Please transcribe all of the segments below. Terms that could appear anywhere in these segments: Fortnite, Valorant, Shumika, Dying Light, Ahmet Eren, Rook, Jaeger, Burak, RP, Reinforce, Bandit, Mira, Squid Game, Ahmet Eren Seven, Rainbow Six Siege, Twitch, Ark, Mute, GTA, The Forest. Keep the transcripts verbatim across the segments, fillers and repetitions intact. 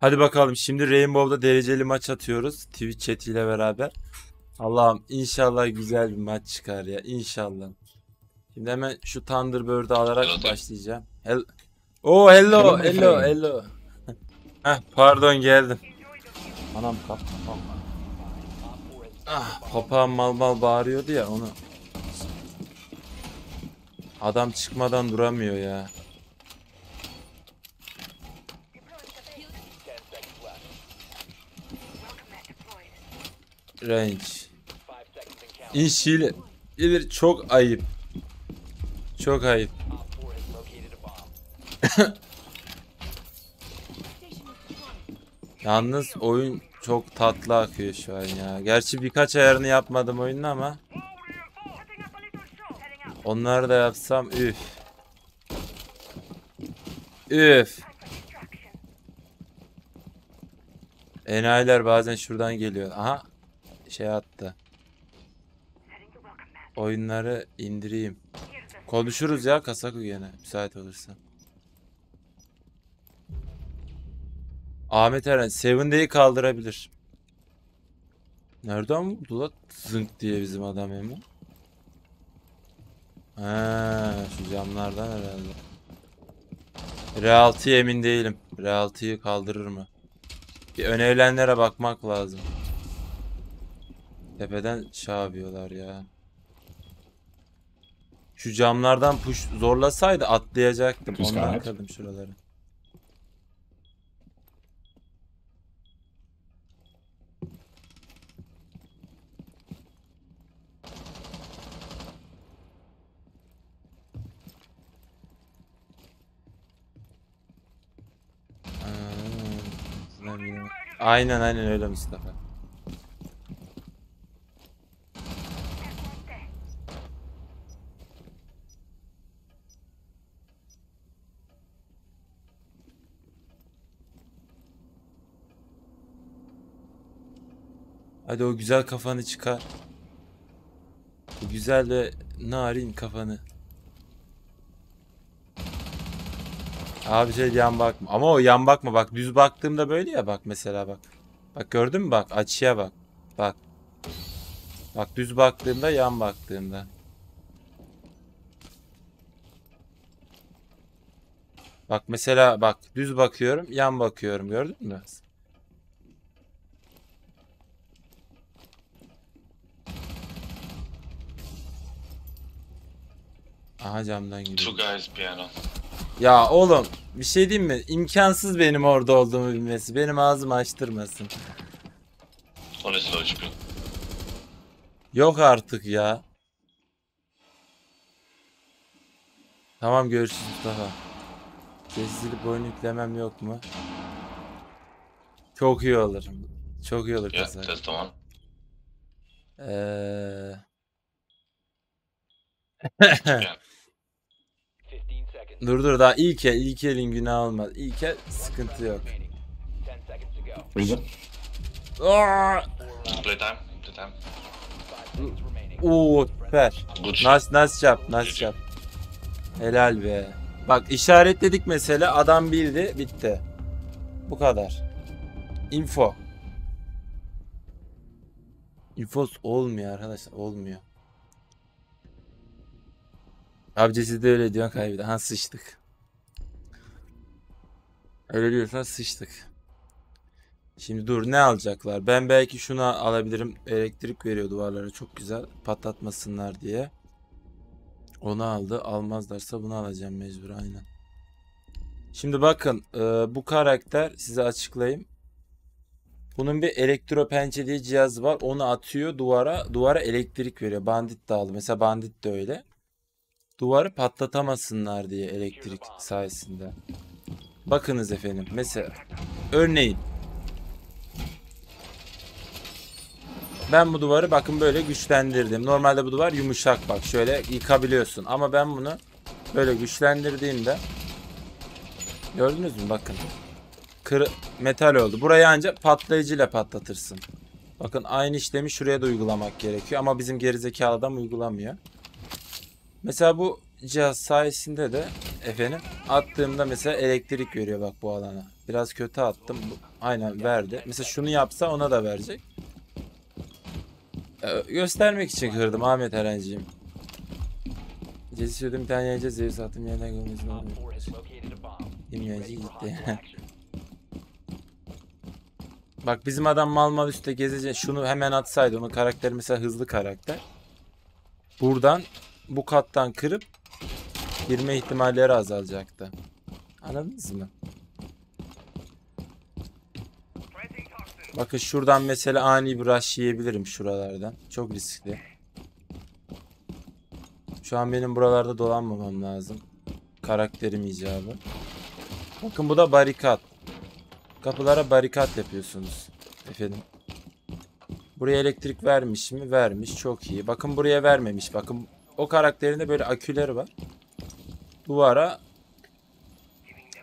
Hadi bakalım, şimdi Rainbow'da dereceli maç atıyoruz Twitch chat ile beraber. Allah'ım inşallah güzel bir maç çıkar ya, inşallah. Şimdi hemen şu Thunderbird'ü alarak başlayacağım. Hel oh hello hello hello. Heh, pardon geldim. Anam kap kap. Ah, papağan mal mal bağırıyordu ya onu. Adam çıkmadan duramıyor ya. Range. İnşiyle. Gelir çok ayıp. Çok ayıp. Yalnız oyun çok tatlı akıyor şu an ya. Gerçi birkaç ayarını yapmadım oyunun ama. Onları da yapsam üf. Üf. Enayiler bazen şuradan geliyor. Aha. Şey attı. Oyunları indireyim. Konuşuruz ya Kasaku gene. Müsait olursa. Ahmet Eren Seven'deyi kaldırabilir. Nereden buldu lan zınk diye bizim adam hemen. Ha, şu camlardan herhalde. R altı'ya emin değilim. R altı'yı kaldırır mı? Bir önerilenlere bakmak lazım. Tepeden çağırıyorlar ya. Şu camlardan push zorlasaydı atlayacaktım. Ondan atladım şuraları. Aynen aynen öyle Mustafa. Hadi o güzel kafanı çıkar. O güzel ve narin kafanı. Abi şey yan bakma. Ama o yan bakma bak. Düz baktığımda böyle ya bak mesela bak. Bak gördün mü bak açıya bak. Bak. Bak düz baktığımda yan baktığımda. Bak mesela bak düz bakıyorum yan bakıyorum gördün mü? Aha camdan gidiyor. Ya oğlum bir şey diyeyim mi? İmkansız benim orada olduğumu bilmesi. Benim ağzımı açtırmasın. O nasıl açıklıyor? Yok artık ya. Tamam görüşürüz daha. Gezilip oyun yüklemem yok mu? Çok iyi olur. Çok iyi olur. Ya test tamam. Eee... Dur dur daha ilk el, ilk elin günahı olmaz. İlk el sıkıntı yok. Playtime, playtime. Ooo süper. Nice, nice job, nice job. Helal be. Bak işaretledik mesela adam bildi bitti. Bu kadar. Info. Infos olmuyor arkadaşlar olmuyor. Abcesi de öyle diyor kaybede. Ha sıçtık. Öyle diyorsan sıçtık. Şimdi dur ne alacaklar? Ben belki şunu alabilirim. Elektrik veriyor duvarlara çok güzel. Patlatmasınlar diye. Onu aldı. Almazlarsa bunu alacağım mecbur aynen. Şimdi bakın bu karakter size açıklayayım. Bunun bir elektro pençe diye cihazı var. Onu atıyor duvara. Duvara elektrik veriyor. Bandit de aldı. Mesela Bandit de öyle. Duvarı patlatamasınlar diye elektrik sayesinde. Bakınız efendim mesela örneğin ben bu duvarı bakın böyle güçlendirdim. Normalde bu duvar yumuşak bak şöyle yıkabiliyorsun ama ben bunu böyle güçlendirdiğimde gördünüz mü bakın kır metal oldu. Burayı ancak patlayıcıyla patlatırsın. Bakın aynı işlemi şuraya da uygulamak gerekiyor ama bizim gerizekalı adam uygulamıyor. Mesela bu cihaz sayesinde de efendim attığımda mesela elektrik veriyor bak bu alana. Biraz kötü attım. Aynen verdi. Mesela şunu yapsa ona da verecek. Ee, göstermek için kırdım Ahmet Erenciğim. Cesi ödüm bir tane yiyeceğiz. Zeus attım yerden görmezim. Dinleyici gitti. Bak bizim adam mal mal üstte gezecek. Şunu hemen atsaydı. Onun karakteri mesela hızlı karakter. Buradan bu kattan kırıp girme ihtimalleri azalacaktı. Anladınız mı? Bakın şuradan mesela ani bir rush yiyebilirim şuralardan. Çok riskli. Şu an benim buralarda dolanmamam lazım. Karakterim icabı. Bakın bu da barikat. Kapılara barikat yapıyorsunuz. Efendim. Buraya elektrik vermiş mi? Vermiş. Çok iyi. Bakın buraya vermemiş. Bakın o karakterinde böyle aküleri var. Duvara,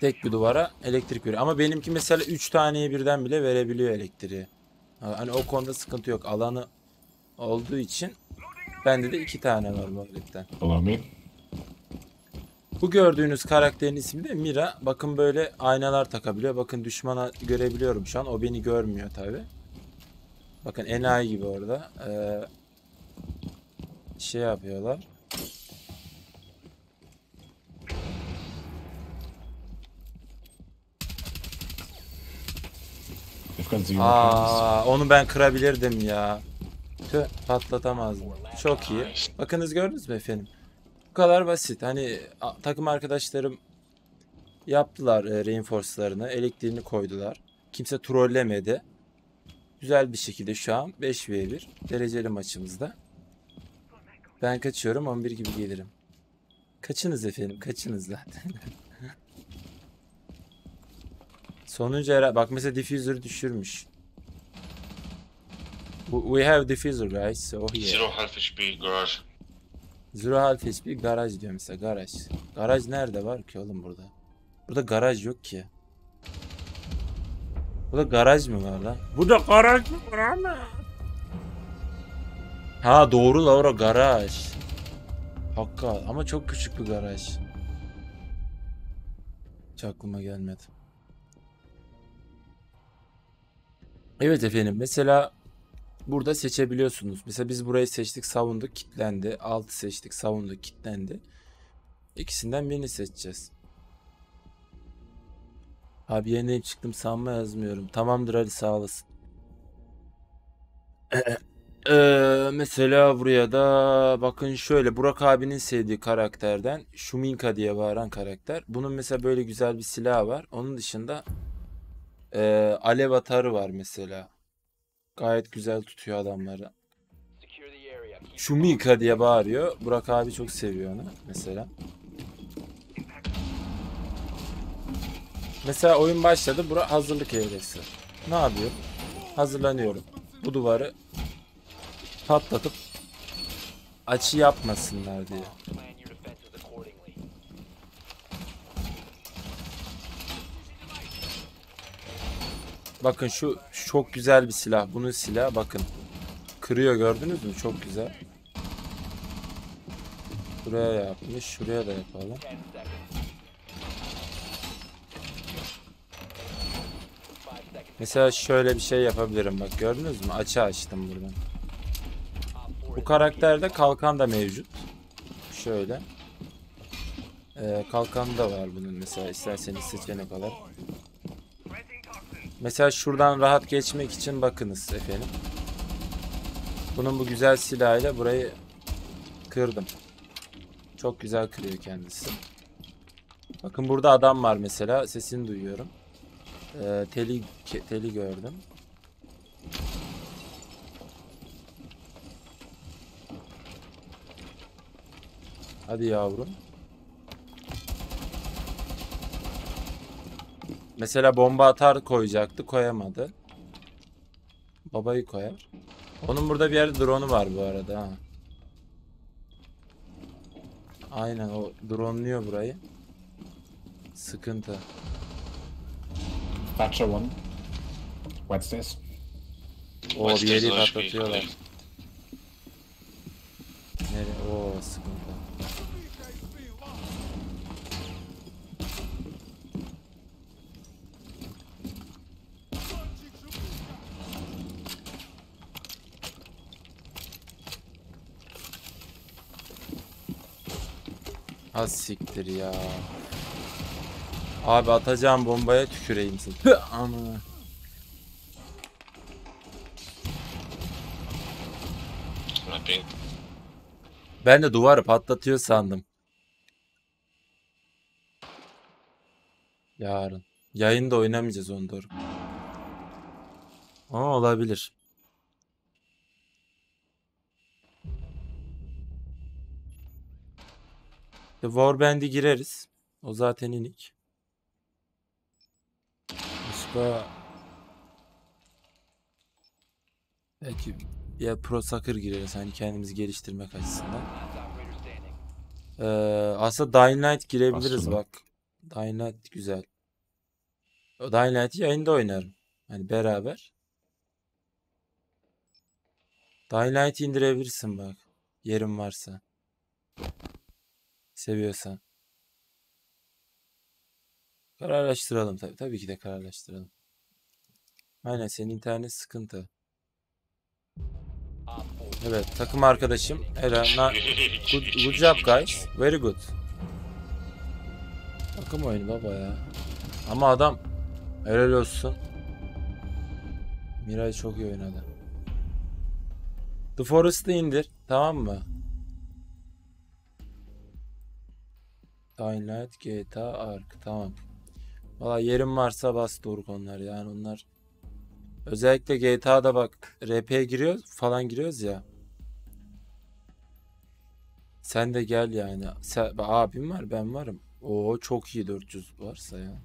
tek bir duvara elektrik veriyor. Ama benimki mesela üç taneye birden bile verebiliyor elektriği. Hani o konuda sıkıntı yok. Alanı olduğu için bende de iki tane var muhabbetten. Bu gördüğünüz karakterin ismi de Mira. Bakın böyle aynalar takabiliyor. Bakın düşmana görebiliyorum şu an. O beni görmüyor tabi. Bakın enayi gibi orada. Ee, şey yapıyorlar. Aa, onu ben kırabilirdim ya. Tüh, patlatamazdım. Çok iyi. Bakınız gördünüz mü efendim? Bu kadar basit. Hani takım arkadaşlarım yaptılar e, Reinforce'larını. Elektriğini koydular. Kimse trollemedi. Güzel bir şekilde şu an beş ve bir dereceli maçımızda. Ben kaçıyorum. on bir gibi gelirim. Kaçınız efendim. Kaçınız zaten. Sonuncu herhalde. Bak mesela diffuser'ı düşürmüş. We have diffuser guys. So yeah. Zero half H P garaj. Zero half H P garaj diyor mesela. Garaj. Garaj nerede var ki oğlum burada? Burada garaj yok ki. Burada garaj mı var lan? Burada garaj mı var ama? Ha doğru la, orada garaj. Hakikaten ama çok küçük bir garaj. Hiç aklıma gelmedi. Evet efendim, mesela burada seçebiliyorsunuz. Mesela biz burayı seçtik, savunduk, kilitlendi. Altı seçtik, savunduk, kilitlendi. İkisinden birini seçeceğiz. Abi yeniden çıktım sanma yazmıyorum. Tamamdır Ali, sağ olasın. ee, mesela buraya da bakın şöyle, Burak abinin sevdiği karakterden Shumika diye bağıran karakter. Bunun mesela böyle güzel bir silahı var. Onun dışında Ee, alev atarı var mesela. Gayet güzel tutuyor adamları. Shumika diye bağırıyor. Burak abi çok seviyor onu mesela. Mesela oyun başladı. Burak hazırlık evresi. Ne yapıyor? Hazırlanıyorum. Bu duvarı patlatıp açı yapmasınlar diye. Bakın şu, şu çok güzel bir silah. Bunun silahı bakın. Kırıyor, gördünüz mü? Çok güzel. Buraya yapmış. Şuraya da yapalım. Mesela şöyle bir şey yapabilirim. Bak gördünüz mü? Açı açtım buradan. Bu karakterde kalkan da mevcut. Şöyle. Ee, kalkan da var bunun mesela. İsterseniz seçenek olarak. Mesela şuradan rahat geçmek için bakınız efendim. Bunun bu güzel silahıyla burayı kırdım. Çok güzel kırıyor kendisi. Bakın burada adam var mesela. Sesini duyuyorum. Ee, teli, teli gördüm. Hadi yavrum. Mesela bomba atar koyacaktı, koyamadı. Babayı koyar. Onun burada bir yerde drone'u var bu arada ha. Aynen, o drone'luyor burayı. Sıkıntı. Patcher one. What's this? O bir yeri patlatıyorlar. Nereye? Oo sıkıntı. Az siktir ya. Abi atacağım bombaya tüküreyim seni. Hıh ama. Ben de duvarı patlatıyor sandım. Yarın. Yayında oynamayacağız onu doğru. Ama olabilir. The Warband'e gireriz. O zaten inik. Başka... Belki ya Pro Soccer gireriz. Hani kendimizi geliştirmek açısından. Ee, aslında Dying Light girebiliriz aslında. Bak. Dying Light güzel. O Dying Light'i yayında oynarım. Hani beraber. Dying Light'i indirebilirsin bak. Yerin varsa. Seviyorsan. Kararlaştıralım tabii. Tabii ki de kararlaştıralım. Aynen senin internet sıkıntı. Evet takım arkadaşım Eren. Good, good job guys. Very good. Takım oyunu baba ya. Ama adam helal olsun. Mira'yı çok iyi oynadı. The Forest'ı indir. Tamam mı? Dying Light, G T A, Ark. Tamam. Valla yerim varsa bas Doruk onlar. Yani onlar özellikle G T A'da bak R P'ye giriyor falan giriyoruz ya. Sen de gel yani. Sen, abim var ben varım. Oo çok iyi dört yüz varsa ya.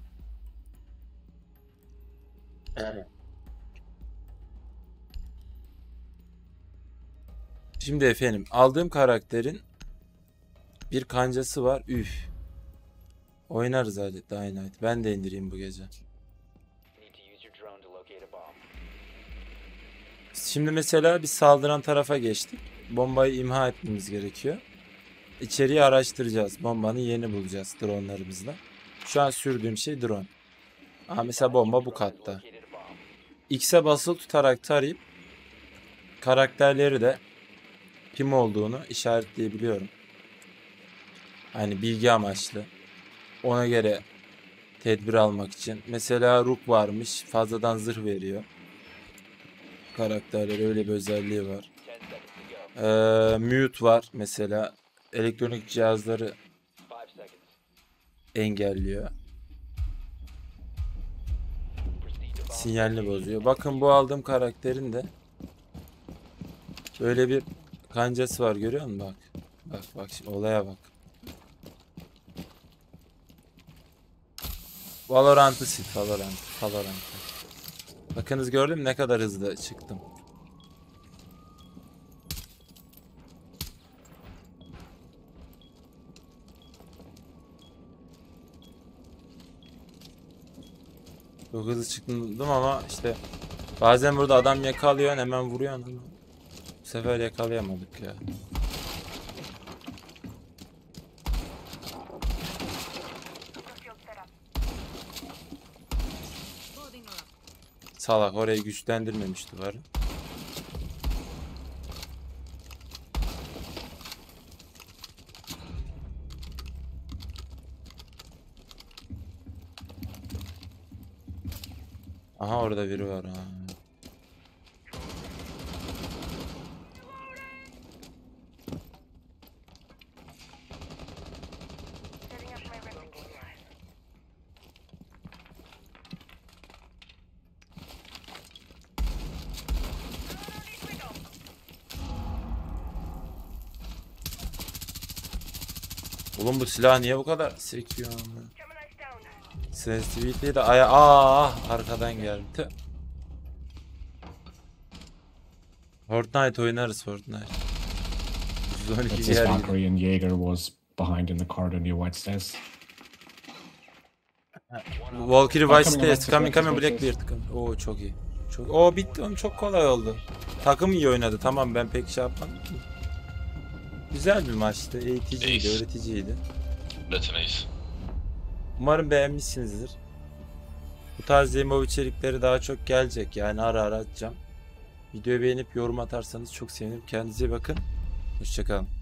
Şimdi efendim aldığım karakterin bir kancası var. Üf. Oynarız hadi Dying Light. Ben de indireyim bu gece. Şimdi mesela bir saldıran tarafa geçtik. Bombayı imha etmemiz gerekiyor. İçeriği araştıracağız. Bombanın yerini bulacağız dronlarımızla. Şu an sürdüğüm şey drone. Aa, mesela bomba bu katta. X'e basılı tutarak tarayıp karakterleri de kim olduğunu işaretleyebiliyorum. Hani bilgi amaçlı. Ona göre tedbir almak için. Mesela Rook varmış. Fazladan zırh veriyor. Karakterlere öyle bir özelliği var. Ee, Mute var mesela. Elektronik cihazları engelliyor. Sinyalini bozuyor. Bakın bu aldığım karakterin de böyle bir kancası var görüyor musun? Bak. Bak bak şimdi olaya bak. Valorant'ı sil. Valorant. Valorant. Bakınız gördüm ne kadar hızlı çıktım. Çok hızlı çıktım ama işte bazen burada adam yakalıyor hemen vuruyor. Bu sefer yakalayamadık ya. Salak orayı güçlendirmemişti var. Aha orada biri var ha. Oğlum bu silah niye bu kadar sekiyor ama? Sensitiviteyi de aya ah arkadan geldi. Fortnite oynarız Fortnite. yüz on iki yer. Korean Jaeger was behind in the card on your white stairs. Walker white stairs. Coming coming Blackbeard. Oo çok iyi. Çok o bitti oğlum çok kolay oldu. Takım iyi oynadı. Tamam ben pek şey yapmadım. Güzel bir maçtı. Eğiticiydi, ace. Öğreticiydi. Umarım beğenmişsinizdir. Bu tarz demo içerikleri daha çok gelecek. Yani ara ara atacağım. Videoyu beğenip yorum atarsanız çok sevinirim. Kendinize bakın. Hoşçakalın.